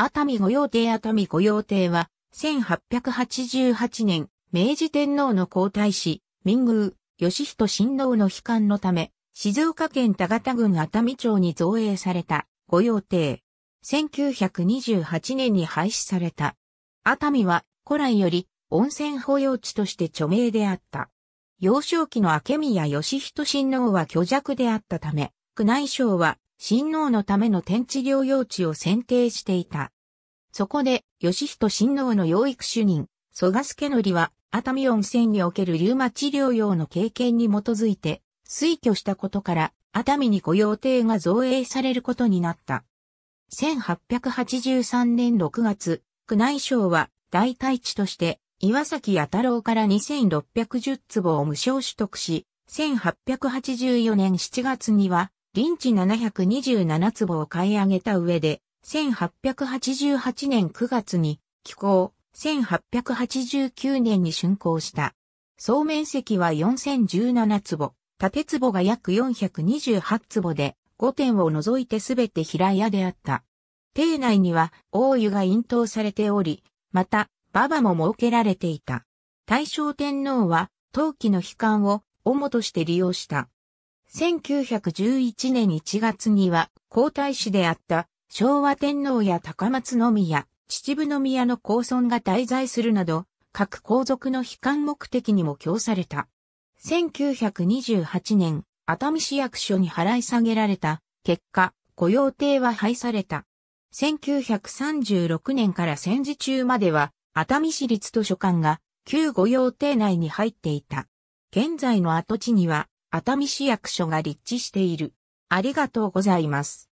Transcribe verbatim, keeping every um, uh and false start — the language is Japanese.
熱海御用邸熱海御用邸は、せんはっぴゃくはちじゅうはちねん、明治天皇の皇太子、民宮、義人親王の帰還のため、静岡県田形郡熱海町に造営された御用邸。せんきゅうひゃくにじゅうはちねんに廃止された。熱海は古来より温泉保養地として著名であった。幼少期の明宮義人親王は虚弱であったため、宮内省は親王のための天地療養地を選定していた。そこで、義人親王の養育主任、曽我資則は、熱海温泉におけるリウマチ療養の経験に基づいて、推挙したことから、熱海に御用邸が造営されることになった。せんはっぴゃくはちじゅうさんねんろくがつ、宮内省は、代替地として、岩崎弥太郎からにせんろっぴゃくじゅうつぼを無償取得し、せんはっぴゃくはちじゅうよねんしちがつには、臨地ななひゃくにじゅうななつぼを買い上げた上で、せんはっぴゃくはちじゅうはちねんくがつに、起工、せんはっぴゃくはちじゅうきゅうねんに竣工した。総面積はよんせんじゅうななつぼ、建坪が約よんひゃくにじゅうはちつぼで、ごてんを除いてすべて平屋であった。邸内には、大湯が引湯されており、また、馬場も設けられていた。大正天皇は、陶器の被棺を、主として利用した。せんきゅうひゃくじゅういちねんいちがつには、皇太子であった、昭和天皇や高松宮、秩父宮の公孫が滞在するなど、各皇族の帰還目的にも供された。せんきゅうひゃくにじゅうはちねん、熱海市役所に払い下げられた、結果、御用邸は廃された。せんきゅうひゃくさんじゅうろくねんから戦時中までは、熱海市立図書館が旧御用邸内に入っていた。現在の跡地には、熱海市役所が立地している。ありがとうございます。